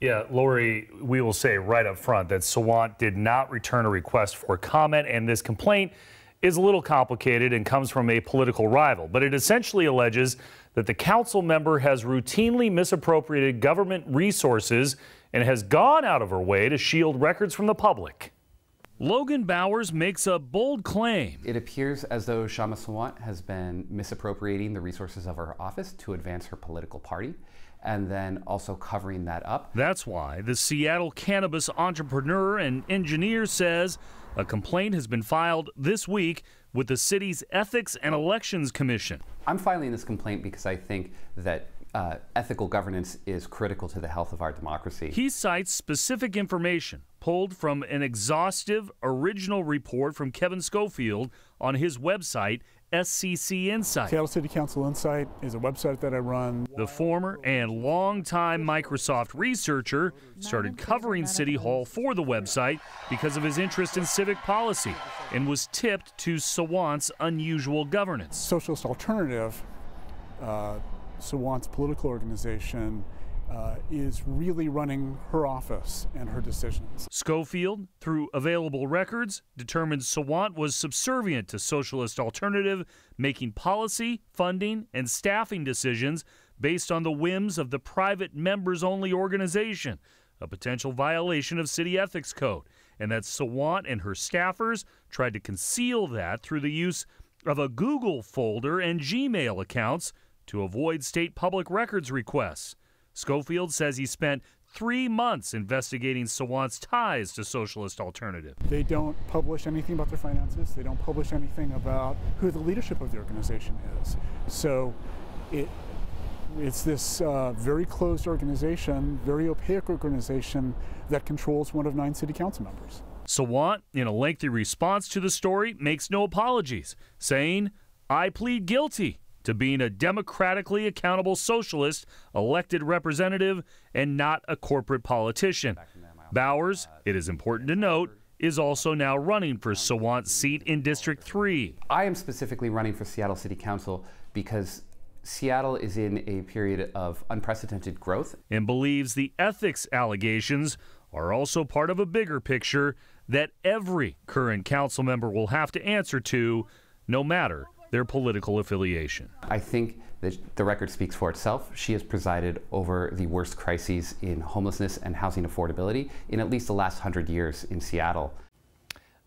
Yeah, Lori, we will say right up front that Sawant did not return a request for comment, and this complaint is a little complicated and comes from a political rival, but it essentially alleges that the council member has routinely misappropriated government resources and has gone out of her way to shield records from the public. Logan Bowers makes a bold claim. It appears as though Kshama Sawant has been misappropriating the resources of her office to advance her political party, and then also covering that up. That's why the Seattle cannabis entrepreneur and engineer says a complaint has been filed this week with the city's Ethics and Elections Commission. I'm filing this complaint because I think that ethical governance is critical to the health of our democracy. He cites specific information pulled from an exhaustive original report from Kevin Schofield on his website, SCC Insight. Seattle City Council Insight is a website that I run. The former and longtime Microsoft researcher started covering City Hall for the website because of his interest in civic policy and was tipped to Sawant's unusual governance. Socialist Alternative, Sawant's political organization, is really running her office and her decisions. Schofield, through available records, determined Sawant was subservient to Socialist Alternative, making policy, funding, and staffing decisions based on the whims of the private members-only organization, a potential violation of city ethics code, and that Sawant and her staffers tried to conceal that through the use of a Google folder and Gmail accounts to avoid state public records requests. Schofield says he spent 3 months investigating Sawant's ties to Socialist Alternative. They don't publish anything about their finances. They don't publish anything about who the leadership of the organization is. So it's this very closed organization, very opaque organization that controls one of 9 city council members. Sawant, in a lengthy response to the story, makes no apologies, saying, "I plead guilty to being a democratically accountable socialist elected representative and not a corporate politician." Bowers, it is important to note, is also now running for Sawant's seat in District 3. I am specifically running for Seattle City Council because Seattle is in a period of unprecedented growth and believes the ethics allegations are also part of a bigger picture that every current council member will have to answer to, no matter their political affiliation. I think that the record speaks for itself. She has presided over the worst crises in homelessness and housing affordability in at least the last 100 years in Seattle.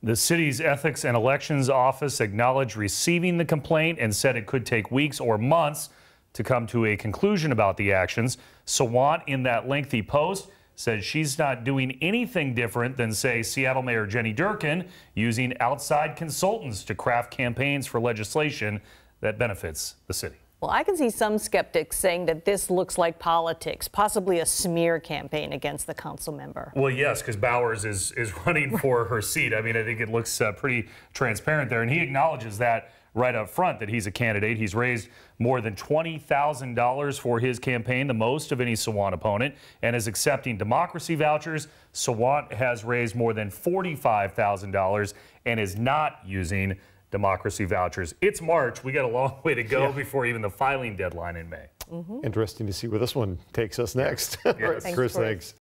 The city's Ethics and Elections Office acknowledged receiving the complaint and said it could take weeks or months to come to a conclusion about the actions. Sawant, in that lengthy post, says she's not doing anything different than, say, Seattle Mayor Jenny Durkan, using outside consultants to craft campaigns for legislation that benefits the city. Well, I can see some skeptics saying that this looks like politics, possibly a smear campaign against the council member. Well, yes, because Bowers is running for her seat. I mean, I think it looks pretty transparent there, and he acknowledges that right up front, that he's a candidate. He's raised more than $20,000 for his campaign, the most of any Sawant opponent, and is accepting democracy vouchers. Sawant has raised more than $45,000 and is not using democracy vouchers. It's March. We got a long way to go before even the filing deadline in May. Interesting to see where this one takes us next. Yes. Thanks, Chris. Thanks.